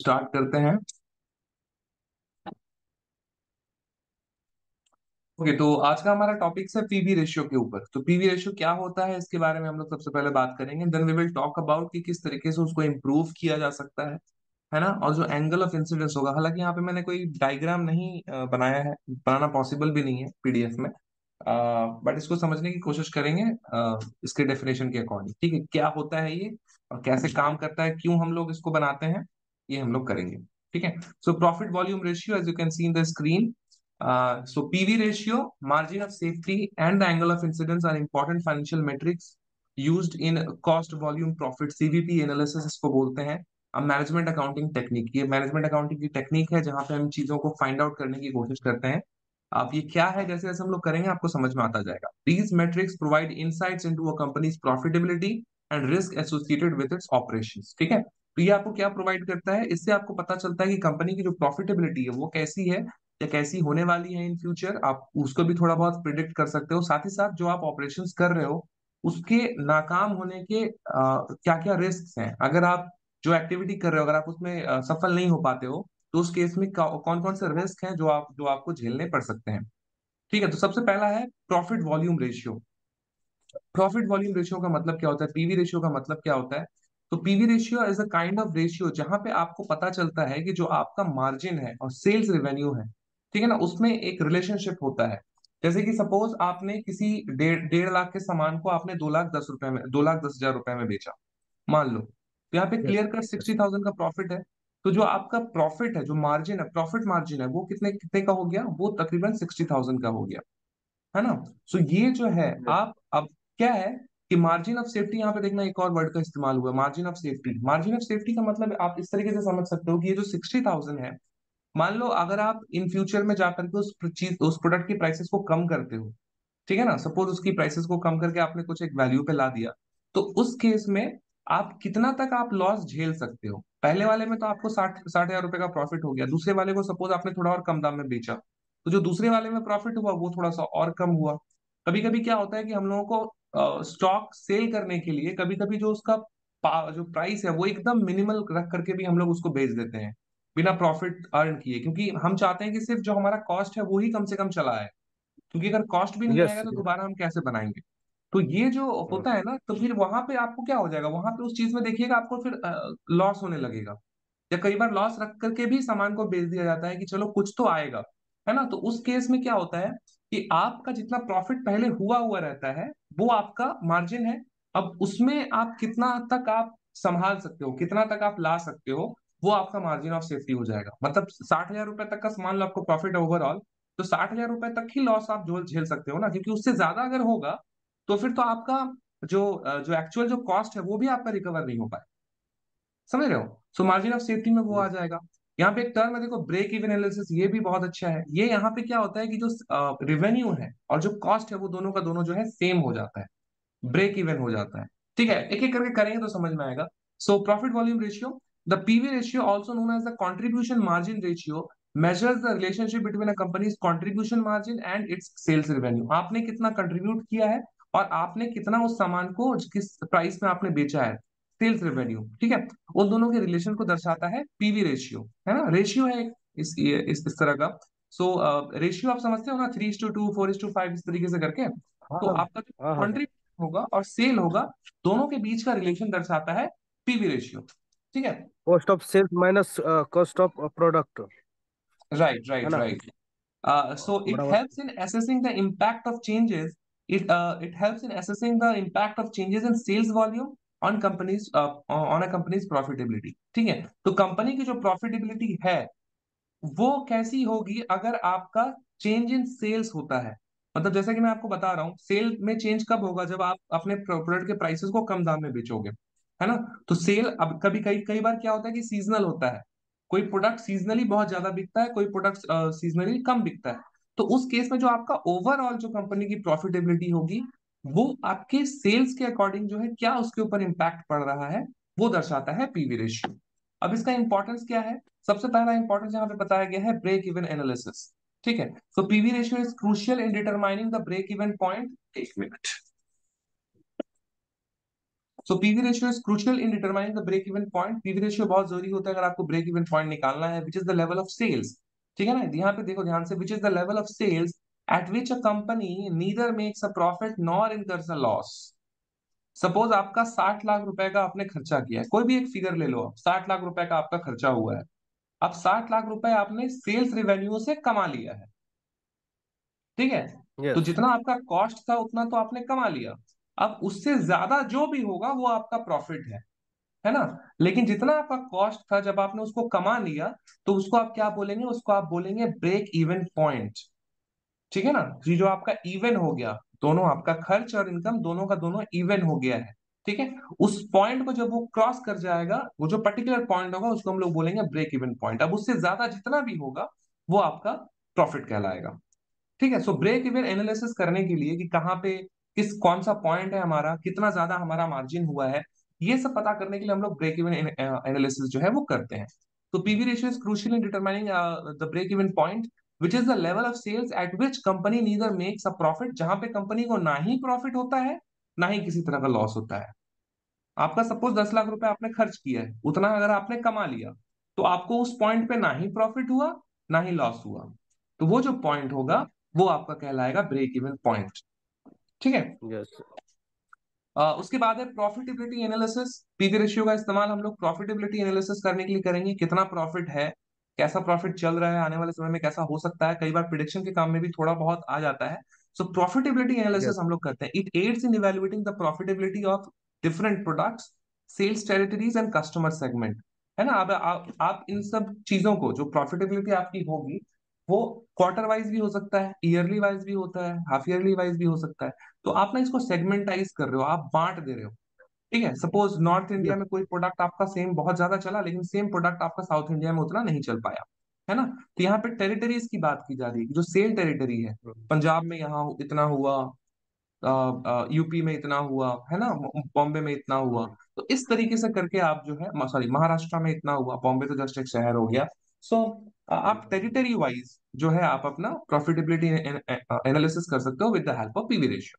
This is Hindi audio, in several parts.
स्टार्ट करते हैं। ओके, तो आज का हमारा टॉपिक है पीवी रेशियो के ऊपर। तो पीवी रेशियो क्या होता है इसके बारे में हम लोग सबसे पहले बात करेंगे। Then we will talk about कि किस तरीके से उसको इम्प्रूव किया जा सकता है ना। और जो एंगल ऑफ इंसिडेंस होगा, हालांकि यहाँ पे मैंने कोई डायग्राम नहीं बनाया है, बनाना पॉसिबल भी नहीं है पीडीएफ में, बट इसको समझने की कोशिश करेंगे इसके डेफिनेशन के अकॉर्डिंग। ठीक है, क्या होता है ये और कैसे काम करता है, क्यों हम लोग इसको बनाते हैं, ये हम लोग करेंगे। ठीक है, so profit volume ratio as you can see in the screen. So PV ratio, margin of safety, and the angle of incidence are important financial metrics used in cost, volume, profit, CVP analysis इसको बोलते हैं। अब मैनेजमेंट अकाउंटिंग टेक्निक, ये मैनेजमेंट अकाउंटिंग की टेक्निक है जहाँ पे हम चीजों को फाइंड आउट करने की कोशिश करते हैं। अब ये क्या है, जैसे जैसे हम लोग करेंगे आपको समझ में आता जाएगा। These metrics provide insights into a company's profitability and risk associated with its operations। ठीक है, तो ये आपको क्या प्रोवाइड करता है, इससे आपको पता चलता है कि कंपनी की जो प्रॉफिटेबिलिटी है वो कैसी है या कैसी होने वाली है इन फ्यूचर। आप उसको भी थोड़ा बहुत प्रिडिक्ट कर सकते हो। साथ ही साथ जो आप ऑपरेशंस कर रहे हो उसके नाकाम होने के क्या क्या रिस्क हैं। अगर आप जो एक्टिविटी कर रहे हो, अगर आप उसमें सफल नहीं हो पाते हो, तो उस केस में कौन कौन से रिस्क हैं जो आपको झेलने पड़ सकते हैं। ठीक है, तो सबसे पहला है profit volume ratio. Profit volume ratio का मतलब क्या होता है, पीवी रेशियो का मतलब क्या होता है। तो PV ratio is a kind of ratio जहां पे आपको पता चलता है कि जो आपका मार्जिन है और सेल्स रेवेन्यू है, ठीक है ना, उसमें एक रिलेशनशिप होता है। जैसे कि सपोज आपने किसी 1.5 लाख के सामान को आपने 2,10,000 में 2,10,000 में बेचा, मान लो। तो यहाँ पे क्लियर कट 60,000 का प्रॉफिट है। तो जो आपका प्रॉफिट है, जो मार्जिन है, प्रॉफिट मार्जिन है, वो कितने का हो गया, वो तकरीबन 60,000 का हो गया, है ना। सो ये जो है आप अब क्या है कि मार्जिन ऑफ सेफ्टी, यहाँ पे देखना एक और वर्ड का इस्तेमाल हुआ, margin of safety. Margin of safety का मतलब आप इस तरीके से समझ सकते हो कि ये जो 60,000 है, मान लो अगर आप इन फ्यूचर में जाकर के उस प्रोडक्ट की प्राइसेस को कम करते हो, ठीक है ना, सपोज उसकी प्राइसेस को कम करके आपने कुछ एक वैल्यू पे ला दिया, तो उस केस में आप कितना तक आप लॉस झेल सकते हो। पहले वाले में तो आपको 60,000 रुपए का प्रॉफिट हो गया, दूसरे वाले को सपोज आपने थोड़ा और कम दाम में बेचा, तो जो दूसरे वाले में प्रॉफिट हुआ वो थोड़ा सा और कम हुआ। कभी कभी क्या होता है कि हम लोगों को स्टॉक सेल करने के लिए कभी कभी जो उसका जो प्राइस है वो एकदम मिनिमल रख करके भी हम लोग उसको बेच देते हैं बिना प्रॉफिट अर्न किए, क्योंकि हम चाहते हैं कि सिर्फ जो हमारा कॉस्ट है वो ही कम से कम चला आए, क्योंकि अगर कॉस्ट भी नहीं आएगा तो दोबारा हम कैसे बनाएंगे। तो ये जो होता है ना, तो फिर वहां पे आपको क्या हो जाएगा, वहां पे उस चीज में देखिएगा आपको फिर लॉस होने लगेगा। या कई बार लॉस रख करके भी सामान को बेच दिया जाता है कि चलो कुछ तो आएगा, है ना। तो उस केस में क्या होता है कि आपका जितना प्रॉफिट पहले हुआ रहता है वो आपका मार्जिन है। अब उसमें आप कितना तक आप संभाल सकते हो, कितना तक आप ला सकते हो, वो आपका मार्जिन ऑफ सेफ्टी हो जाएगा। मतलब 60,000 रुपए तक का मान लो आपको प्रॉफिट ओवरऑल, तो 60,000 रुपए तक ही लॉस आप झेल सकते हो ना, क्योंकि उससे ज्यादा अगर होगा तो फिर तो आपका जो एक्चुअल जो कॉस्ट है वो भी आपका रिकवर नहीं हो पाए, समझ रहे हो। सो मार्जिन ऑफ सेफ्टी में वो आ जाएगा। यहाँ पे एक टर्म है, देखो, ब्रेक इवन एनालिसिस, ये भी बहुत अच्छा है। ये यहाँ पे क्या होता है कि जो रेवेन्यू है और जो कॉस्ट है वो दोनों का दोनों जो है सेम हो जाता है, ब्रेक इवन हो जाता है। ठीक है, एक एक करके करेंगे तो समझ में आएगा। So profit volume ratio, the PV ratio, also known as the contribution margin ratio, measures the relationship between a company's contribution margin and its sales revenue। आपने कितना कंट्रीब्यूट किया है और आपने कितना उस सामान को किस प्राइस में आपने बेचा है, सेल्स रेवेन्यू, ठीक है, उन दोनों के रिलेशन को दर्शाता है पीवी रेशियो, है ना। रेशियो है इस तरह का। सो रेशियो आप समझते हो ना, 3:2, 4:5 इस तरीके से करके। तो आपका जो कंट्रीब्यूशन होगा और सेल होगा दोनों के बीच का रिलेशन दर्शाता है पीवी रेशियो। ठीक है, cost of sales minus cost of product, right right right. So it helps in assessing the impact of changes, it helps in assessing the impact of changes in sales volume on a company's profitability. ठीक है, तो कंपनी की जो प्रॉफिटेबिलिटी है वो कैसी होगी अगर आपका चेंज इन सेल्स होता है। मतलब जैसा कि मैं आपको बता रहा हूँ, सेल में चेंज कब होगा, जब आप अपने प्रोडक्ट के प्राइसेस को कम दाम में बेचोगे, है ना। तो सेल अब कई बार क्या होता है कि सीजनल होता है, कोई प्रोडक्ट सीजनली बहुत ज्यादा बिकता है, कोई प्रोडक्ट सीजनली कम बिकता है। तो उस केस में जो आपका ओवरऑल जो कंपनी की प्रॉफिटेबिलिटी होगी वो आपके सेल्स के अकॉर्डिंग जो है क्या उसके ऊपर इम्पैक्ट पड़ रहा है वो दर्शाता है पीवी रेशियो। अब इसका इंपॉर्टेंस क्या है, सबसे पहला इंपॉर्टेंस यहाँ पे बताया गया है ब्रेक इवन एनालिसिस। ठीक है, so PV ratio is crucial in determining the break even point. So PV ratio is crucial in determining the break even point. PV ratio बहुत जरूरी होता है अगर आपको ब्रेक इवन पॉइंट निकालना है, which is the level of sales, ठीक है ना। यहाँ पे देखो ध्यान से, which is the level of sales at which a company neither makes a profit nor incurs a loss. Suppose आपका 60 लाख रुपए का आपने खर्चा किया है, कोई भी एक फिगर ले लो, 60 लाख रुपए का आपका खर्चा हुआ है। अब 60 लाख रुपए आपने सेल्स रेवेन्यू से कमा लिया है, ठीक है yes। तो जितना आपका कॉस्ट था उतना तो आपने कमा लिया। अब उससे ज्यादा जो भी होगा वो आपका प्रॉफिट है ना। लेकिन जितना आपका कॉस्ट था जब आपने उसको कमा लिया, तो उसको आप क्या बोलेंगे, उसको आप बोलेंगे ब्रेक इवन पॉइंट, ठीक है ना। ये जो आपका इवन हो गया, दोनों आपका खर्च और इनकम दोनों का दोनों इवन हो गया है, ठीक है। उस पॉइंट को जब वो क्रॉस कर जाएगा, वो जो पर्टिकुलर पॉइंट होगा उसको हम लोग बोलेंगे ब्रेक इवन पॉइंट। अब उससे ज्यादा जितना भी होगा वो आपका प्रॉफिट कहलाएगा, ठीक है। सो ब्रेक इवन एनालिसिस करने के लिए कि कहाँ पे कौन सा पॉइंट है हमारा, कितना ज्यादा हमारा मार्जिन हुआ है, ये सब पता करने के लिए हम लोग ब्रेक इवन एनालिसिस जो है वो करते हैं। तो PV ratio is crucial in determining the break even point which is the level of sales at which company neither makes a profit, जहां पे कंपनी को ना ही प्रॉफिट होता है ना ही किसी तरह का लॉस होता है। आपका सपोज 10 लाख रुपए आपने खर्च किया है, उतना अगर आपने कमा लिया तो आपको उस पॉइंट पे ना ही प्रॉफिट हुआ ना ही लॉस हुआ, तो वो जो पॉइंट होगा वो आपका कहलाएगा ब्रेक इवन पॉइंट, ठीक है yes। उसके बाद है प्रॉफिटेबिलिटी एनालिसिस। पीवी रेशियो का इस्तेमाल हम लोग प्रॉफिटेबिलिटी एनालिसिस करने के लिए करेंगे, कितना प्रॉफिट है, कैसा प्रॉफिट चल रहा है, आने वाले समय में कैसा हो सकता है, कई बार प्रिडिक्शन के काम में भी थोड़ा बहुत आ जाता है। सो प्रॉफिटेबिलिटी एनालिसिस हम लोग करते हैं। It aids in evaluating the profitability of different products, sales territories and customer segment, है ना। आप इन सब चीजों को, जो प्रॉफिटेबिलिटी आपकी होगी वो क्वार्टर वाइज भी हो सकता है, ईयरली वाइज भी होता है, हाफ ईयरली वाइज भी हो सकता है। तो आप ना इसको सेगमेंटाइज कर रहे हो, आप बांट दे रहे हो, ठीक है। सपोज नॉर्थ इंडिया में कोई प्रोडक्ट आपका सेम बहुत ज्यादा चला, लेकिन सेम प्रोडक्ट आपका साउथ इंडिया में उतना नहीं चल पाया, है ना। तो यहाँ पे टेरिटरीज की बात की जा रही है, जो सेल टेरिटरी है, पंजाब में यहाँ इतना हुआ, यूपी में इतना हुआ, है ना, बॉम्बे में इतना हुआ। तो इस तरीके से करके आप जो है, सॉरी महाराष्ट्र में इतना हुआ, बॉम्बे तो जस्ट एक शहर हो गया। सो आप टेरिटरी वाइज जो है आप अपना प्रॉफिटेबिलिटी एनालिसिस कर सकते हो with the help of PV ratio.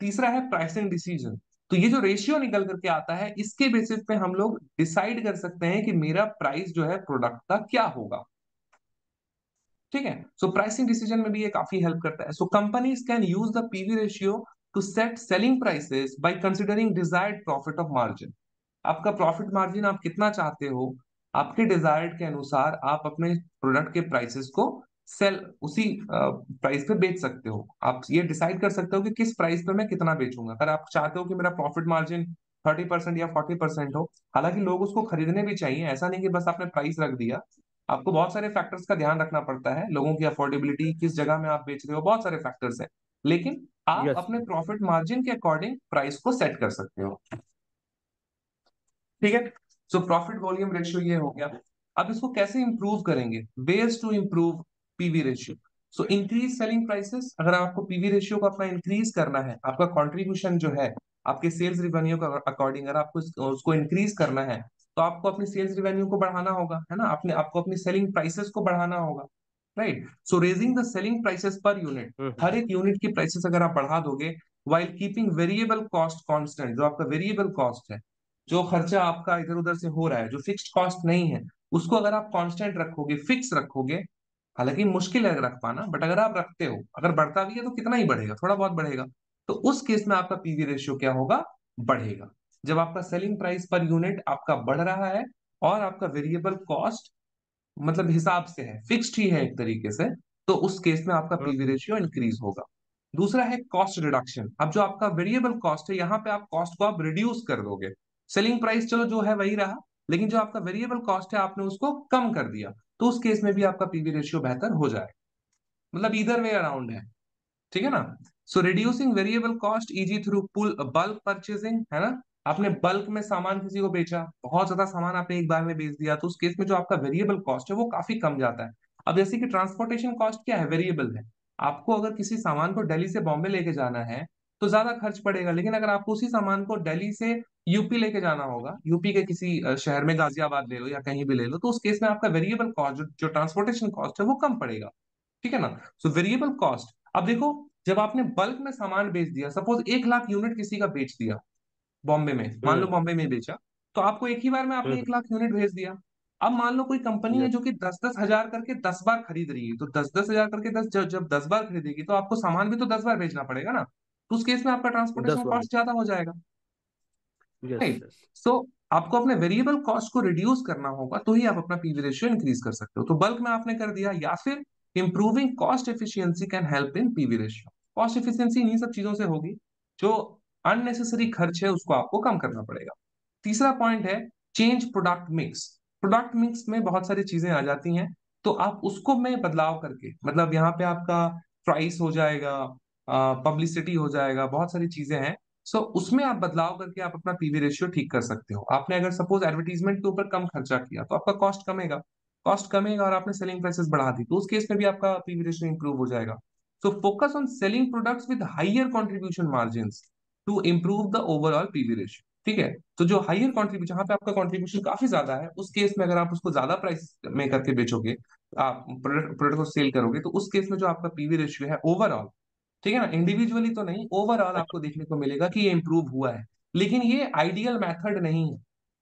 तीसरा है प्राइसिंग डिसीजन। तो ये जो रेशियो निकल करके आता है, इसके बेसिस पे हम लोग डिसाइड कर सकते हैं कि मेरा प्राइस जो है प्रोडक्ट का क्या होगा, ठीक है। सो प्राइसिंग डिसीजन में भी ये काफी हेल्प करता है। So companies can use the PV ratio to set selling prices by considering desired profit of margin. आपका प्रॉफिट मार्जिन आप कितना चाहते हो, आपके डिजायर्ड के अनुसार आप अपने प्रोडक्ट के प्राइसेस को सेल उसी प्राइस पे बेच सकते हो। आप ये डिसाइड कर सकते हो कि किस प्राइस पे मैं कितना बेचूंगा। अगर आप चाहते हो कि मेरा प्रॉफिट मार्जिन 30% या 40% हो, हालांकि लोग उसको खरीदने भी चाहिए, ऐसा नहीं कि बस आपने प्राइस रख दिया। आपको बहुत सारे फैक्टर्स का ध्यान रखना पड़ता है, लोगों की अफोर्डेबिलिटी, किस जगह में आप बेच रहे हो, बहुत सारे फैक्टर्स हैं। लेकिन आप अपने प्रॉफिट मार्जिन के अकॉर्डिंग प्राइस को सेट कर सकते हो, ठीक है। सो प्रॉफिट वॉल्यूम रेशियो ये हो गया। अब इसको कैसे इंप्रूव करेंगे, ways to improve PV ratio. So increase selling prices, अगर आपको पीवी रेशियो को अपना इंक्रीज करना है, आपका कंट्रीब्यूशन जो है आपके सेल्स रिवेन्यू का अकॉर्डिंग अगर आपको उसको इंक्रीज करना है, तो आपको अपनी सेल्स रिवेन्यू को बढ़ाना होगा, है ना, आपको अपनी सेलिंग प्राइसेस को बढ़ाना होगा, right. So raising the selling prices per unit, हर एक यूनिट की प्राइसेस अगर आप बढ़ा दोगे, while keeping variable cost constant. जो आपका वेरिएबल कॉस्ट है, जो खर्चा आपका इधर उधर से हो रहा है, जो फिक्स्ड कॉस्ट नहीं है, उसको अगर आप कॉन्स्टेंट रखोगे, फिक्स रखोगे, हालांकि मुश्किल है रख पाना, बट अगर आप रखते हो, अगर बढ़ता भी है तो कितना ही बढ़ेगा, थोड़ा बहुत बढ़ेगा, तो उस केस में आपका पीवी रेशियो क्या होगा, बढ़ेगा। जब आपका सेलिंग प्राइस पर यूनिट आपका बढ़ रहा है और आपका वेरिएबल कॉस्ट मतलब हिसाब से है, फिक्स्ड ही है एक तरीके से, तो उस केस में आपका पीवी रेशियो इंक्रीज होगा। दूसरा है कॉस्ट रिडक्शन। अब जो आपका वेरिएबल कॉस्ट है, यहाँ पे आप कॉस्ट को आप रिड्यूस कर दोगे। सेलिंग प्राइस चलो जो है वही रहा, लेकिन जो आपका वेरिएबल कॉस्ट है आपने उसको कम कर दिया, तो उस केस में भी आपका पीवी रेशियो बेहतर हो जाएगा। मतलब इधर वे अराउंड है, ठीक है ना। So reducing variable cost easy through bulk purchasing, है ना। आपने बल्क में सामान किसी को बेचा, बहुत ज्यादा सामान आपने एक बार में बेच दिया, तो उस केस में जो आपका वेरिएबल कॉस्ट है वो काफी कम जाता है। अब जैसे कि ट्रांसपोर्टेशन कॉस्ट क्या है, वेरिएबल है। आपको अगर किसी सामान को दिल्ली से बॉम्बे लेके जाना है तो ज्यादा खर्च पड़ेगा, लेकिन अगर आपको उसी सामान को दिल्ली से यूपी लेके जाना होगा, यूपी के किसी शहर में, गाजियाबाद ले लो या कहीं भी ले लो, तो उस केस में आपका वेरिएबल कॉस्ट जो ट्रांसपोर्टेशन कॉस्ट है वो कम पड़ेगा, ठीक है ना। So variable cost. अब देखो, जब आपने बल्क में सामान बेच दिया, सपोज 1 लाख यूनिट किसी का बेच दिया, बॉम्बे में, मान लो बॉम्बे में बेचा, तो आपको एक ही बार में आपने 1 लाख यूनिट भेज दिया। अब मान लो कोई कंपनी है जो कि 10-10 हजार करके 10 बार खरीद रही है, तो 10-10 हजार करके 10 जब 10 बार खरीदेगी तो आपको सामान भी तो 10 बार भेजना पड़ेगा ना, तो उस केस में आपका ट्रांसपोर्टेशन कॉस्ट ज्यादा हो जाएगा। सो आपको अपने वेरिएबल कॉस्ट को रिड्यूस करना होगा, तो ही आप अपना पीवी रेशियो इंक्रीज कर सकते हो। तो बल्क में आपने कर दिया, या फिर improving cost efficiency can help in PV ratio. Cost efficiency इन्हीं सब चीजों से होगी, जो अननेसेसरी खर्च है उसको आपको कम करना पड़ेगा। तीसरा पॉइंट है change product mix. Product mix में बहुत सारी चीजें आ जाती हैं, तो आप उसको में बदलाव करके, मतलब यहाँ पे आपका प्राइस हो जाएगा, पब्लिसिटी हो जाएगा, बहुत सारी चीजें हैं। सो उसमें आप बदलाव करके आप अपना पीवी रेशियो ठीक कर सकते हो। आपने अगर सपोज एडवर्टीजमेंट के ऊपर कम खर्चा किया तो आपका कॉस्ट कमेगा, और आपने सेलिंग प्राइसेस बढ़ा दी तो उस केस में भी आपका पीवी रेशियो इंप्रूव हो जाएगा। So focus on selling products with higher contribution margins to improve the overall PV ratio. ठीक है, तो जो हायर कंट्रीब्यूशन, जहाँ पे आपका कंट्रीब्यूशन काफी ज्यादा है, उस केस में अगर आप उसको ज्यादा प्राइस में करके बेचोगे, आप प्रोडक्ट को सेल करोगे, तो उस केस में जो आपका पीवी रेशियो है ओवरऑल, ठीक है ना, इंडिविजुअली तो नहीं, ओवरऑल आपको देखने को मिलेगा कि ये इंप्रूव हुआ है। लेकिन ये आइडियल मेथड नहीं है।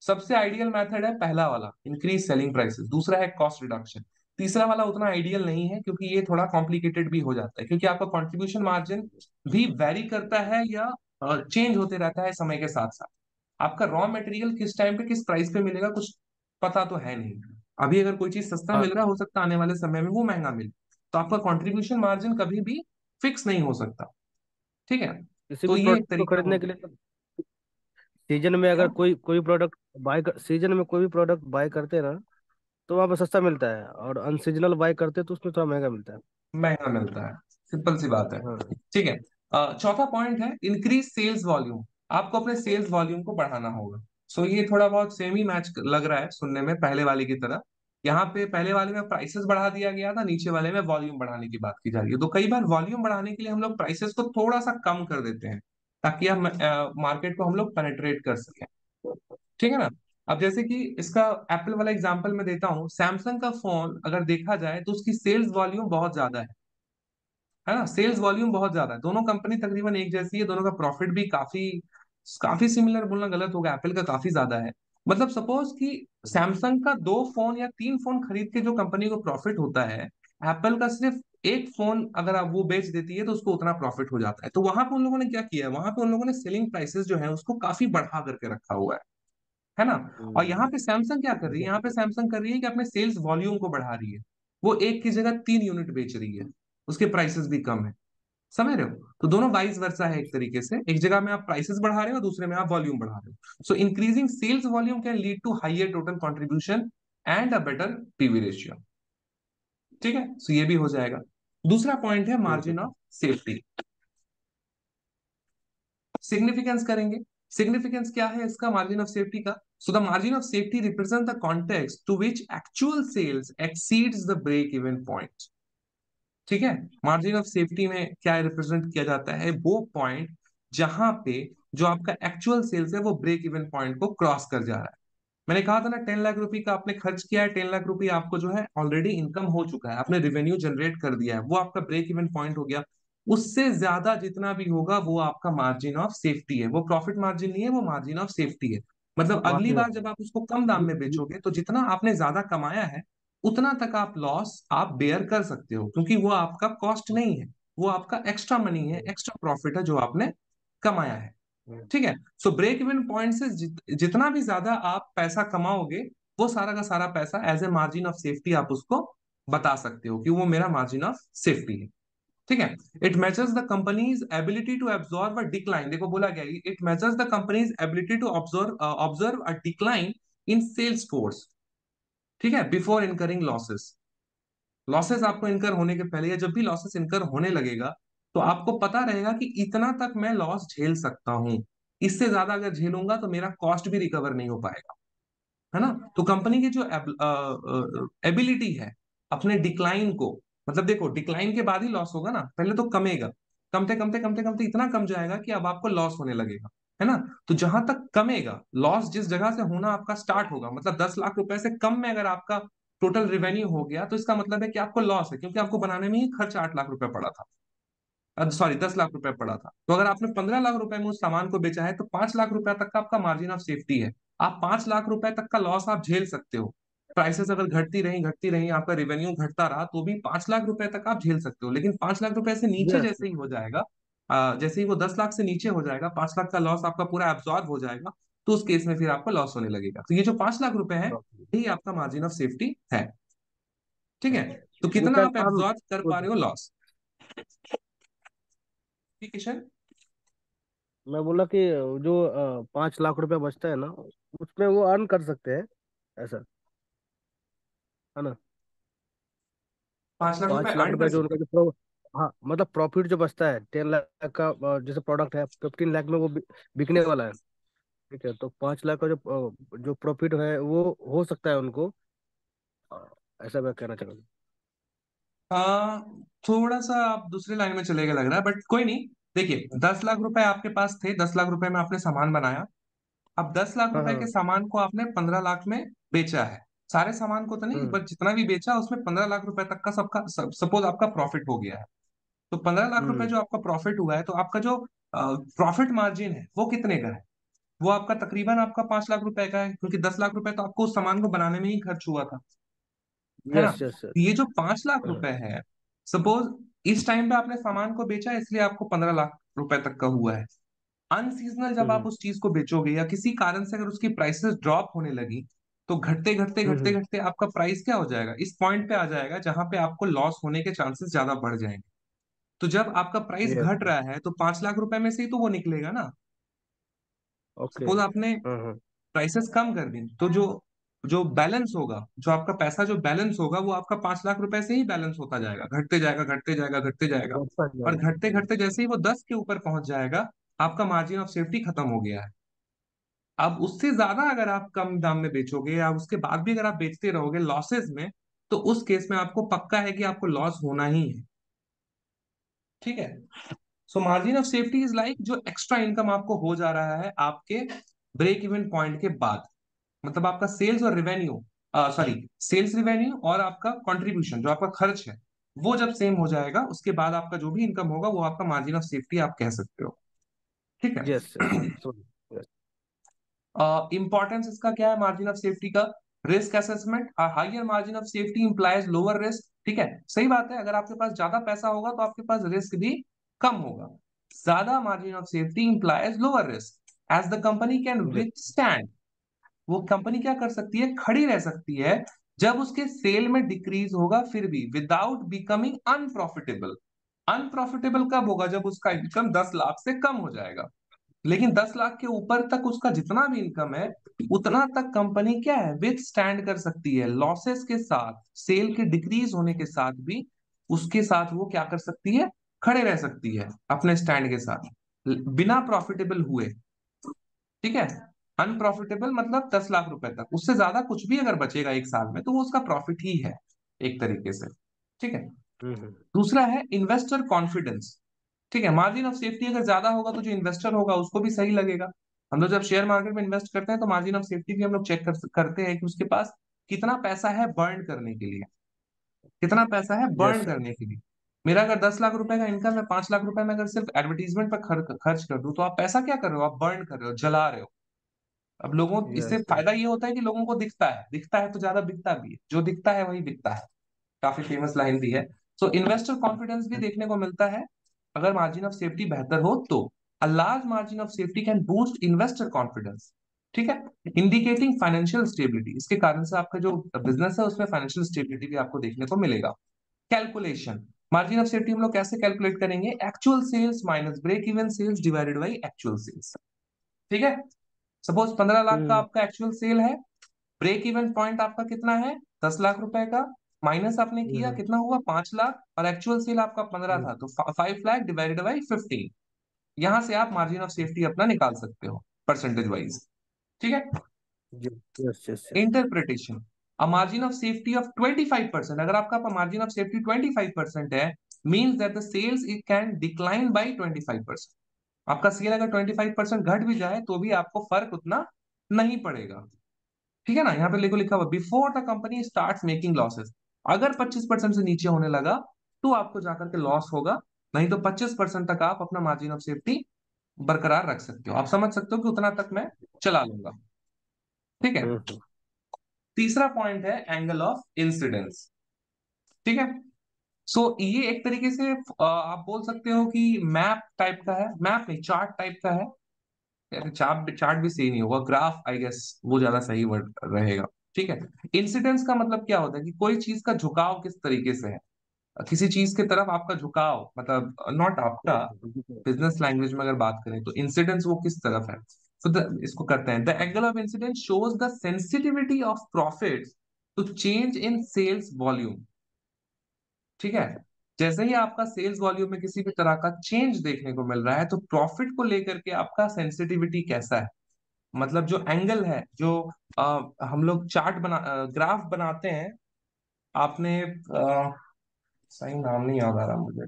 सबसे आइडियल मेथड है पहला वाला, इंक्रीज सेलिंग प्राइसेस, दूसरा है कॉस्ट रिडक्शन, तीसरा वाला उतना आइडियल नहीं है क्योंकि ये थोड़ा कॉम्प्लिकेटेड भी हो जाता है, क्योंकि आपका कंट्रीब्यूशन मार्जिन भी वेरी करता है या चेंज होते रहता है समय के साथ साथ। आपका रॉ मटेरियल किस टाइम पे किस प्राइस पे मिलेगा कुछ पता तो है नहीं। अभी अगर कोई चीज सस्ता मिल रहा, हो सकता है आने वाले समय में वो महंगा मिले, तो आपका कंट्रीब्यूशन मार्जिन कभी भी फिक्स नहीं हो सकता। ठीक है, तो ये एक तरीका खरीदने के लिए सीजन में अगर कोई भी प्रोडक्ट बाय करते ना तो वहाँ पर सस्ता मिलता है, और अनसीजनल बाय करते तो उसमें थोड़ा महंगा मिलता है, सिंपल सी बात है। ठीक है, चौथा पॉइंट है इंक्रीज सेल्स वॉल्यूम। आपको अपने सेल्स वॉल्यूम को बढ़ाना होगा। सो ये थोड़ा बहुत सेम ही मैच लग रहा है सुनने में पहले वाले की तरह। यहाँ पे पहले वाले में प्राइसेस बढ़ा दिया गया था, नीचे वाले में वॉल्यूम बढ़ाने की बात की जा रही है। तो कई बार वॉल्यूम बढ़ाने के लिए हम लोग प्राइसेस को थोड़ा सा कम कर देते हैं ताकि हम मार्केट को हम लोग पेनिट्रेट कर सकें। ठीक है ना, अब जैसे कि इसका एप्पल वाला एग्जाम्पल मैं देता हूँ। सैमसंग का फोन अगर देखा जाए तो उसकी सेल्स वॉल्यूम बहुत ज्यादा है ना, सेल्स वॉल्यूम बहुत ज्यादा है। दोनों कंपनी तकरीबन एक जैसी है, दोनों का प्रॉफिट भी काफी सिमिलर, बोलना गलत होगा, एप्पल का काफी ज्यादा है। मतलब सपोज कि सैमसंग का 2 फोन या 3 फोन खरीद के जो कंपनी को प्रॉफिट होता है, एप्पल का सिर्फ 1 फोन अगर आप वो बेच देती है तो उसको उतना प्रॉफिट हो जाता है। तो वहां पे उन लोगों ने क्या किया है, वहां पे उन लोगों ने सेलिंग प्राइसेस जो है उसको काफी बढ़ा करके रखा हुआ है ना। और यहाँ पे सैमसंग क्या कर रही है, यहाँ पे सैमसंग कर रही है कि अपने सेल्स वॉल्यूम को बढ़ा रही है। वो 1 की जगह 3 यूनिट बेच रही है, उसके प्राइसेस भी कम है, समझ रहे हो। तो दोनों वाइस वर्सा है एक तरीके से, एक जगह में आप प्राइसेस बढ़ा रहे हो, दूसरे में आप वॉल्यूम बढ़ा रहे हो। So increasing sales volume can lead to higher total contribution and a better PV ratio. ठीक है, सो ये भी हो जाएगा। दूसरा पॉइंट है मार्जिन ऑफ सेफ्टी। सिग्निफिकेंस करेंगे। सिग्निफिकेंस क्या है इसका, मार्जिन ऑफ सेफ्टी का? So the margin of safety represent the context to which actual sales exceeds the break even point. ठीक है, मार्जिन ऑफ सेफ्टी में क्या रिप्रेजेंट किया जाता है, वो पॉइंट जहां पे जो आपका एक्चुअल सेल्स है वो ब्रेक इवन पॉइंट को क्रॉस कर जा रहा है। मैंने कहा था ना, 10 लाख रुपए का आपने खर्च किया है, 10 लाख रुपए आपको जो है ऑलरेडी इनकम हो चुका है, आपने रेवेन्यू जनरेट कर दिया है, वो आपका ब्रेक इवन पॉइंट हो गया। उससे ज्यादा जितना भी होगा वो आपका मार्जिन ऑफ सेफ्टी है। वो प्रॉफिट मार्जिन नहीं है, वो मार्जिन ऑफ सेफ्टी है। मतलब अगली बार जब आप उसको कम दाम में बेचोगे तो जितना आपने ज्यादा कमाया है उतना तक आप लॉस आप बेयर कर सकते हो, क्योंकि वो आपका कॉस्ट नहीं है, वो आपका एक्स्ट्रा मनी है, एक्स्ट्रा प्रॉफिट है जो आपने कमाया है। ठीक है, सो ब्रेक इवन पॉइंट से जितना भी ज्यादा आप पैसा कमाओगे वो सारा का सारा पैसा as a margin of safety आप उसको बता सकते हो कि वो मेरा मार्जिन ऑफ सेफ्टी है। ठीक है, it measures the company's ability to observe a decline. देखो बोला गया, it measures the company's ability to observe a decline in sales force. ठीक है, बिफोर इनकरिंग लॉसेस। लॉसेस आपको इनकर होने के पहले या जब भी लॉसेस इनकर होने लगेगा तो आपको पता रहेगा कि इतना तक मैं लॉस झेल सकता हूँ, इससे ज्यादा अगर झेलूंगा तो मेरा कॉस्ट भी रिकवर नहीं हो पाएगा, है ना। तो कंपनी की जो एबिलिटी है अपने डिक्लाइन को, मतलब देखो डिक्लाइन के बाद ही लॉस होगा ना, पहले तो कमेगा, कमते कमते इतना कम जाएगा कि अब आपको लॉस होने लगेगा, है ना। तो जहां तक कमेगा लॉस, जिस जगह से होना आपका स्टार्ट होगा, मतलब 10 लाख रुपए से कम में अगर आपका टोटल रेवेन्यू हो गया तो इसका मतलब है कि आपको लॉस है, क्योंकि आपको बनाने में ही खर्च 8 लाख रुपए पड़ा था। सॉरी 10 लाख रुपए पड़ा था, तो अगर आपने 15 लाख रुपए में उस सामान को बेचा है तो 5 लाख रुपए तक का आपका मार्जिन ऑफ सेफ्टी है। आप 5 लाख रुपए तक का लॉस आप झेल सकते हो। प्राइसेस अगर घटती रही आपका रेवेन्यू घटता रहा तो भी 5 लाख रुपए तक आप झेल सकते हो। लेकिन 5 लाख रुपए से नीचे जैसे ही हो जाएगा, जैसे ही वो 10 लाख से नीचे हो जाएगा, 5 लाख का लॉस आपका पूरा एब्जॉर्ब हो जाएगा, तो उस केस में फिर आपको लॉस होने लगेगा। तो ये जो 5 लाख रुपए है यही आपका मार्जिन ऑफ सेफ्टी है। ठीक है, तो कितना आप एब्जॉर्ब कर पा रहे हो लॉस। किशन मैं बोला कि जो 5 लाख रुपए बचता है ना उसमें वो अर्न कर सकते हैं, ऐसा है ना। 5 लाख रुपए जो उनका जो हाँ मतलब प्रॉफिट जो बचता है 10 लाख का जैसे प्रोडक्ट है 15 लाख में वो बिकने वाला है, ठीक है, तो 5 लाख का जो प्रॉफिट है वो हो सकता है उनको, ऐसा मैं कहना चाह रहा हूँ। थोड़ा सा आप दूसरे लाइन में चले गए लग रहा है, बट कोई नहीं। देखिए 10 लाख रुपए आपके पास थे, 10 लाख रुपए में आपने सामान बनाया। अब 10 लाख रुपए के सामान को आपने 15 लाख में बेचा है। सारे सामान को तो नहीं, बट जितना भी बेचा उसमें 15 लाख रुपए तक का सबका सपोज आपका प्रॉफिट हो गया है। तो 15 लाख रुपए जो आपका प्रॉफिट हुआ है, तो आपका जो प्रॉफिट मार्जिन है वो कितने का है? वो आपका तकरीबन आपका 5 लाख रुपए का है, क्योंकि 10 लाख रुपए तो आपको उस सामान को बनाने में ही खर्च हुआ था, है ना। ये जो 5 लाख रुपए है, सपोज इस टाइम पे आपने सामान को बेचा इसलिए आपको 15 लाख रुपए तक का हुआ है। अनसीजनल जब आप उस चीज को बेचोगे या किसी कारण से अगर उसकी प्राइसेस ड्रॉप होने लगी तो घटते घटते आपका प्राइस क्या हो जाएगा, इस पॉइंट पे आ जाएगा जहां पे आपको लॉस होने के चांसेस ज्यादा बढ़ जाएंगे। तो जब आपका प्राइस घट रहा है तो 5 लाख रुपए में से ही तो वो निकलेगा ना। सपोज आपने प्राइसेस कम कर दी तो जो बैलेंस होगा, जो आपका पैसा जो बैलेंस होगा वो आपका 5 लाख रुपए से ही बैलेंस होता जाएगा, घटते जाएगा और घटते जैसे ही वो 10 के ऊपर पहुंच जाएगा आपका मार्जिन ऑफ सेफ्टी खत्म हो गया है। अब उससे ज्यादा अगर आप कम दाम में बेचोगे या उसके बाद भी अगर आप बेचते रहोगे लॉसेज में, तो उस केस में आपको पक्का है कि आपको लॉस होना ही है। ठीक है, so margin of safety is like जो एक्स्ट्रा इनकम आपको हो जा रहा है आपके ब्रेक इवन पॉइंट के बाद, मतलब आपका सेल्स और रेवेन्यू, सेल्स रेवेन्यू और आपका कंट्रीब्यूशन जो आपका खर्च है वो जब सेम हो जाएगा उसके बाद आपका जो भी इनकम होगा वो आपका मार्जिन ऑफ सेफ्टी आप कह सकते हो। ठीक है, इंपॉर्टेंस इसका क्या है मार्जिन ऑफ सेफ्टी का? Risk assessment, higher margin of safety implies lower risk. ठीक है, सही बात है, अगर आपके पास ज्यादा पैसा होगा तो आपके पास रिस्क भी कम होगा। ज्यादा margin of safety implies lower risk as the company can withstand, वो कंपनी क्या कर सकती है, खड़ी रह सकती है जब उसके सेल में डिक्रीज होगा फिर भी, विदाउट बिकमिंग अनप्रॉफिटेबल। अनप्रॉफिटेबल कब होगा, जब उसका इनकम 10 लाख से कम हो जाएगा। लेकिन 10 लाख के ऊपर तक उसका जितना भी इनकम है उतना तक कंपनी क्या है, विथस्टैंड कर सकती है। लॉसेस के साथ, सेल के डिक्रीज होने के साथ भी उसके साथ वो क्या कर सकती है, खड़े रह सकती है अपने स्टैंड के साथ बिना प्रॉफिटेबल हुए। ठीक है, अनप्रॉफिटेबल मतलब 10 लाख रुपए तक, उससे ज्यादा कुछ भी अगर बचेगा एक साल में तो वो उसका प्रॉफिट ही है एक तरीके से। ठीक है, दूसरा है इन्वेस्टर कॉन्फिडेंस। ठीक है, मार्जिन ऑफ सेफ्टी अगर ज्यादा होगा तो जो इन्वेस्टर होगा उसको भी सही लगेगा। हम लोग जब शेयर मार्केट में इन्वेस्ट करते हैं तो मार्जिन ऑफ सेफ्टी भी हम लोग चेक करते हैं कि उसके पास कितना पैसा है बर्न करने के लिए, कितना पैसा है बर्न करने के लिए। मेरा अगर 10 लाख रुपए का इनकम है, 5 लाख रुपए में अगर सिर्फ एडवर्टीजमेंट पर खर्च कर दूं तो आप पैसा क्या कर रहे हो, आप बर्न कर रहे हो, जला रहे हो। अब लोगों इससे फायदा ये होता है कि लोगों को दिखता है तो ज्यादा बिकता भी है, जो दिखता है वही बिकता है, काफी फेमस लाइन भी है। सो इन्वेस्टर कॉन्फिडेंस भी देखने को मिलता है अगर मार्जिन ऑफ सेफ्टी बेहतर हो तो। A large margin of safety can boost investor confidence. ठीक है, इंडिकेटिंग फाइनेंशियल स्टेबिलिटी, इसके कारण से आपका जो बिजनेस है उसमें फाइनेंशियल स्टेबिलिटी भी आपको देखने को मिलेगा। कैलकुलेशन, मार्जिन ऑफ सेफ्टी हम लोग कैसे कैलकुलेट करेंगे, actual sales minus break even sales divided by actual sales. ठीक है, सपोज 15 लाख का आपका एक्चुअल सेल है, ब्रेक इवन पॉइंट आपका कितना है, 10 लाख रुपए का माइनस आपने किया, कितना हुआ 5 लाख, और एक्चुअल सेल आपका 15 था तो 5 लाख डिवाइडेड बाय 15। यहाँ से आप मार्जिन ऑफ सेफ्टी अपना निकाल सकते हो परसेंटेज वाइज। ठीक है, interpretation, a margin of safety of 25%, अगर आपका मार्जिन ऑफ सेफ्टी 25% है means that the sales it can decline by 25%। आपका सेल अगर 25% घट भी जाए तो भी आपको फर्क उतना नहीं पड़ेगा। ठीक है ना, यहाँ पे देखो लिखा हुआ before the company starts making losses, अगर 25% से नीचे होने लगा तो आपको जाकर के लॉस होगा, नहीं तो 25% तक आप अपना मार्जिन ऑफ सेफ्टी बरकरार रख सकते हो। आप समझ सकते हो कि उतना तक मैं चला लूंगा। ठीक है, तीसरा पॉइंट है एंगल ऑफ इंसिडेंस। ठीक है, सो ये एक तरीके से आप बोल सकते हो कि मैप टाइप का है, मैप नहीं चार्ट टाइप का है, चार्ट भी सही नहीं होगा, ग्राफ आई गेस वो ज्यादा सही वर्ड रहेगा। ठीक है, इंसिडेंस का मतलब क्या होता है कि कोई चीज का झुकाव किस तरीके से है, किसी चीज की तरफ आपका झुकाव, मतलब नॉट आपका, बिजनेस लैंग्वेज में अगर बात करें तो इंसिडेंस वो किस तरफ है। तो इसको करते हैं the angle of incidence shows the sensitivity of profit to change in sales volume. ठीक है, जैसे ही आपका सेल्स वॉल्यूम में किसी भी तरह का चेंज देखने को मिल रहा है तो प्रॉफिट को लेकर के आपका सेंसिटिविटी कैसा है, मतलब जो एंगल है, जो हम लोग चार्ट बना ग्राफ बनाते हैं। आपने सही नाम नहीं याद आ रहा मुझे,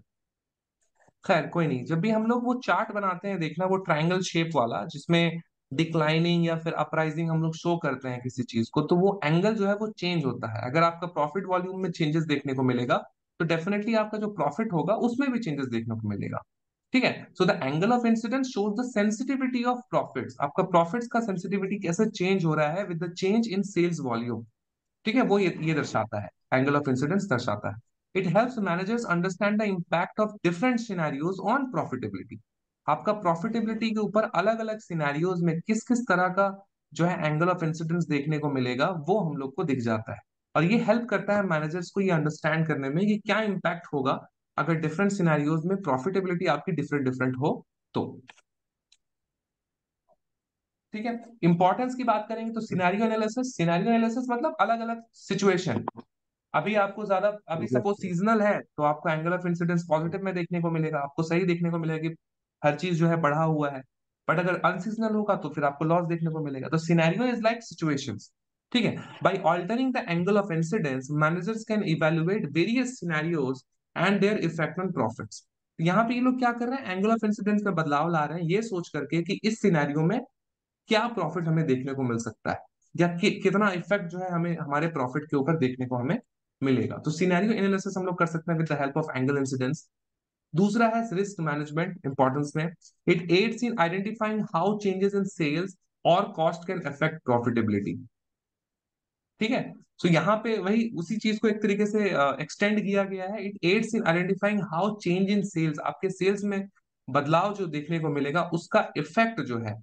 खैर कोई नहीं। जब भी हम लोग वो चार्ट बनाते हैं, देखना वो ट्रायंगल शेप वाला जिसमें डिक्लाइनिंग या फिर अपराइजिंग हम लोग शो करते हैं किसी चीज को, तो वो एंगल जो है वो चेंज होता है। अगर आपका प्रॉफिट वॉल्यूम में चेंजेस देखने को मिलेगा तो डेफिनेटली आपका जो प्रॉफिट होगा उसमें भी चेंजेस देखने को मिलेगा। ठीक है, so the angle of incidence shows the sensitivity of profits, आपका प्रॉफिट्स का सेंसिटिविटी कैसे चेंज हो रहा है with the change in sales volume. ठीक है, वो ये दर्शाता है, एंगल ऑफ इंसिडेंस दर्शाता है। It helps managers understand the impact of different scenarios on profitability. आपका प्रॉफिटेबिलिटी के ऊपर अलग अलग सिनेरियोज में किस किस तरह का जो है एंगल ऑफ इंसिडेंस देखने को मिलेगा वो हम लोग को दिख जाता है, और ये हेल्प करता है मैनेजर्स को ये अंडरस्टैंड करने में कि क्या इम्पैक्ट होगा अगर डिफरेंट सिनेरियोज में प्रॉफिटेबिलिटी आपकी डिफरेंट डिफरेंट हो तो। ठीक है, इंपॉर्टेंस की बात करेंगे तो सिनेरियो एनालिसिस मतलब अलग अलग सिचुएशन। अभी आपको ज्यादा, अभी सपोज सीजनल है तो आपको एंगल ऑफ इंसिडेंस पॉजिटिव में देखने को मिलेगा, आपको सही देखने को मिलेगा कि हर चीज जो है बढ़ा हुआ है। बट अगर अनसीजनल होगा तो फिर आपको लॉस देखने को मिलेगा। तो सिनेरियो इज लाइक सिचुएशंस। ठीक है, by altering the angle of incidence managers can evaluate various scenarios and their effect on profits. यहाँ पे ये लोग क्या कर रहे हैं, एंगल ऑफ इंसिडेंस में बदलाव ला रहे हैं ये सोच करके कि इस सिनेरियो में क्या प्रॉफिट हमें देखने को मिल सकता है या कितना इफेक्ट जो है हमें हमारे प्रॉफिट के ऊपर देखने को हमें मिलेगा। तो सिनेरियो एनालिसिस हम लोग कर सकते हैं with the help of angle incidence. दूसरा है रिस्क मैनेजमेंट, इंपॉर्टेंस में it aids in identifying how changes in sales और कॉस्ट कैन अफेक्ट प्रॉफिटेबिलिटी। ठीक है, सो यहाँ पे वही उसी चीज को एक तरीके से एक्सटेंड किया गया है। It aids in identifying how change in sales, आपके सेल्स में बदलाव जो देखने को मिलेगा उसका इफेक्ट जो है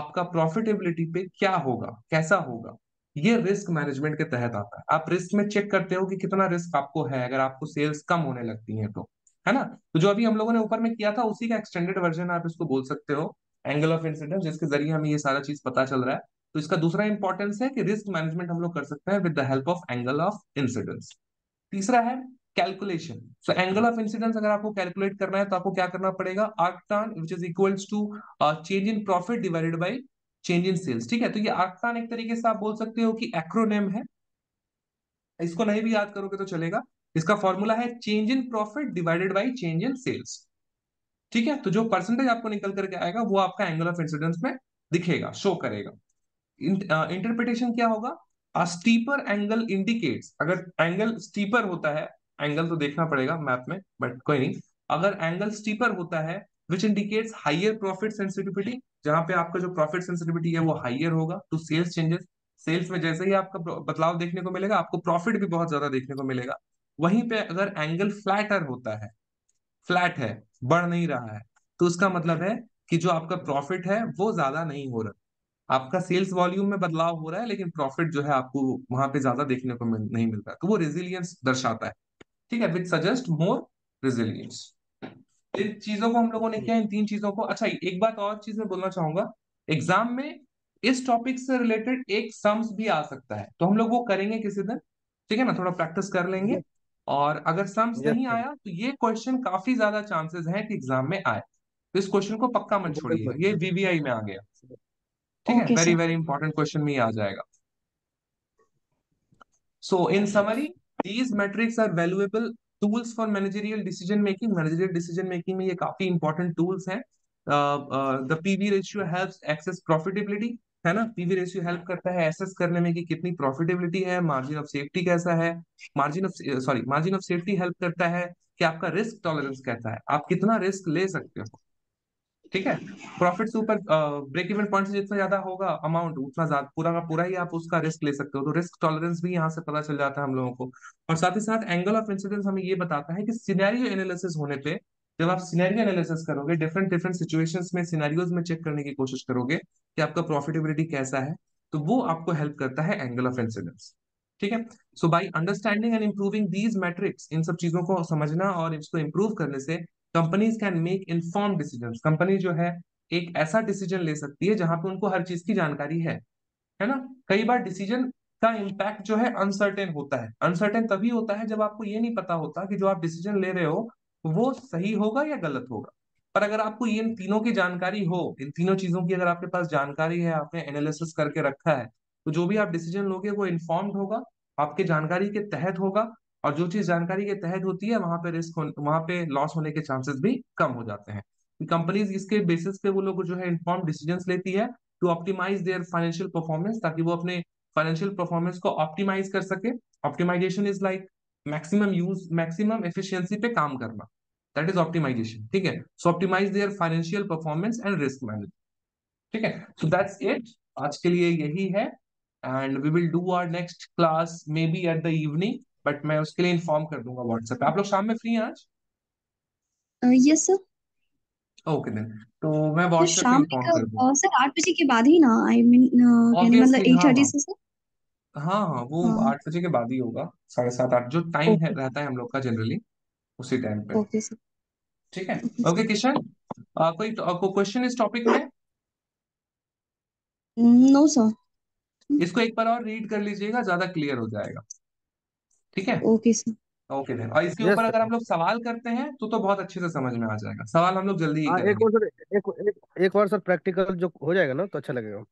आपका प्रॉफिटेबिलिटी पे क्या होगा, कैसा होगा, ये रिस्क मैनेजमेंट के तहत आता है। आप रिस्क में चेक करते हो कि कितना रिस्क आपको है अगर आपको सेल्स कम होने लगती हैं तो, है ना। तो जो अभी हम लोगों ने ऊपर में किया था उसी का एक्सटेंडेड वर्जन आप इसको बोल सकते हो, एंगल ऑफ इंसिडेंस, जिसके जरिए हमें ये सारा चीज पता चल रहा है। तो इसका दूसरा इंपॉर्टेंस है कि रिस्क मैनेजमेंट हम लोग कर सकते हैं with the help of angle of incidence. तीसरा है calculation. So angle of incidence अगर आपको कैलकुलेट करना है तो आपको क्या करना पड़ेगा, arc tan which is equals to change in profit divided by change in sales. ठीक है, तो ये आर्क टर्न एक तरीके से आप बोल सकते हो कि एक्रोनिम है, इसको नहीं भी याद करोगे तो चलेगा। इसका फॉर्मूला है change in profit divided by change in sales. ठीक है, तो जो परसेंटेज आपको निकल करके आएगा वो आपका एंगल ऑफ इंसिडेंस में दिखेगा, शो करेगा। इंटरप्रिटेशन क्या होगा, अ स्टीपर एंगल इंडिकेट्स, अगर एंगल स्टीपर होता है, एंगल तो देखना पड़ेगा मैप में बट कोई नहीं, अगर एंगल स्टीपर होता है which indicates higher profit sensitivity, जहां पे आपका जो प्रॉफिट सेंसिटिविटी है वो हाइयर होगा टू सेल्स चेंजेस। सेल्स में जैसे ही आपका बदलाव देखने को मिलेगा आपको प्रॉफिट भी बहुत ज्यादा देखने को मिलेगा। वहीं पे अगर एंगल फ्लैटर होता है, फ्लैट है, बढ़ नहीं रहा है, तो उसका मतलब है कि जो आपका प्रॉफिट है वो ज्यादा नहीं हो रहा, आपका सेल्स वॉल्यूम में बदलाव हो रहा है लेकिन प्रॉफिट जो है आपको वहां पे ज्यादा देखने को नहीं मिल रहा, तो वो रेजिलियंस दर्शाता है। ठीक है, विच सजेस्ट मोर रेजिलियंस। इन चीजों को हम लोगों ने किया, इन तीन चीजों को। अच्छा, एक बात और चीज मैं बोलना चाहूंगा, एग्जाम में इस टॉपिक से रिलेटेड एक सम्स भी आ सकता है, तो हम लोग वो करेंगे किसी दिन। ठीक है ना, थोड़ा प्रैक्टिस कर लेंगे, और अगर सम्स नहीं आया तो ये क्वेश्चन काफी ज्यादा चांसेस है कि एग्जाम में आए, तो इस क्वेश्चन को पक्का मत छोड़िए, ये वीवीआई में आ गया। ठीक है, वेरी वेरी इंपॉर्टेंट क्वेश्चन में आ जाएगा। So in summary these metrics are valuable tools for managerial decision making. Managerial decision making में ये काफी इंपॉर्टेंट टूल्स हैं। The PV ratio helps access profitability, है ना। पीवी रेशियो हेल्प करता है एसेस करने में कि कितनी प्रॉफिटेबिलिटी है, मार्जिन ऑफ सेफ्टी कैसा है, मार्जिन ऑफ सेफ्टी हेल्प करता है कि आपका रिस्क टॉलरेंस कैसा है, आप कितना रिस्क ले सकते हो, ठीक है। प्रॉफिट से ऊपर ब्रेक इवन पॉइंट से जितना ज्यादा होगा अमाउंट उतना ज्यादा पूरा का पूरा ही आप उसका रिस्क ले सकते हो, तो रिस्क टॉलरेंस भी यहाँ से पता चल जाता है हम लोगों को। और साथ ही साथ एंगल ऑफ इंसिडेंस हमें ये बताता है कि सिनेरियो एनालिसिस होने पे जब आप सिनेरियो एनालिसिस करोगे, डिफरेंट सिचुएशंस में सिनेरियोज में चेक करने की कोशिश करोगे कि आपका प्रॉफिटेबिलिटी कैसा है, तो वो आपको हेल्प करता है एंगल ऑफ इंसिडेंस, ठीक है। So by understanding and improving these metrics, इन सब चीजों को समझना और इसको इम्प्रूव करने से companies can make informed decisions. Company जो है एक ऐसा डिसीजन ले सकती है जहां पे उनको हर चीज की जानकारी है ना। कई बार डिसीजन का इम्पैक्ट जो है अनसर्टेन होता है, अनसर्टेन तभी होता है जब आपको ये नहीं पता होता कि जो आप डिसीजन ले रहे हो वो सही होगा या गलत होगा। पर अगर आपको ये इन तीनों की जानकारी हो, इन तीनों चीजों की अगर आपके पास जानकारी है, आपने एनालिसिस करके रखा है, तो जो भी आप डिसीजन लोगे वो इन्फॉर्म्ड होगा, आपके जानकारी के तहत होगा, और जो चीज जानकारी के तहत होती है वहां पे रिस्क वहां पे लॉस होने के चांसेस भी कम हो जाते हैं। कंपनीज इसके बेसिस पे वो लोग जो है इन्फॉर्म्ड डिसीजंस लेती है to optimize their financial performance, ताकि वो अपने फाइनेंशियल परफॉर्मेंस को ऑप्टिमाइज कर सके। Optimization is like maximum use, maximum efficiency पे काम करना, दैट इज ऑप्टिमाइजेशन, ठीक है। So optimize their financial performance and risk management, ठीक है। सो दैट्स इट, आज के लिए यही है, and we will do our next class maybe at the evening, but मैं उसके लिए इन्फॉर्म कर दूंगा व्हाट्सएप पे। आप लोग शाम में फ्री हैं आज? Yes sir. ओके देन, तो मैं व्हाट्सएप पे इन्फॉर्म कर दूंगा सर। 8 बजे के बाद ही ना, आई मीन मतलब 8:30 से सर। हाँ, वो 8 बजे के बाद ही होगा, 7:30 8 जो टाइम है रहता है हम लोग का जनरली उसी टाइम पे। ओके सर, ठीक है। ओके किशन, कोई क्वेश्चन इस टॉपिक में? No sir. इसको एक बार और रीड कर लीजिएगा, ज्यादा क्लियर हो जाएगा, ठीक है। Okay sir, okay. और इसके ऊपर अगर हम लोग सवाल करते हैं तो बहुत अच्छे से समझ में आ जाएगा। सवाल हम लोग जल्दी ही एक और सर प्रैक्टिकल जो हो जाएगा ना तो अच्छा लगेगा।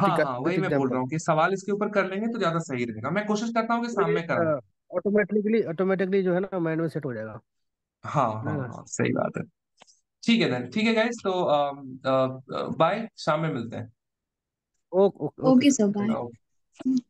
हाँ, वही मैं बोल रहा हूँ कि सवाल इसके ऊपर कर लेंगे तो ज्यादा सही रहेगा। मैं कोशिश करता हूँ कि सामने करूँ, ऑटोमेटिकली जो है ना माइंड में सेट हो जाएगा। हाँ, सही बात है। ठीक है देन, ठीक है गाइस, तो बाय, शाम में मिलते हैं। Okay sir, bye.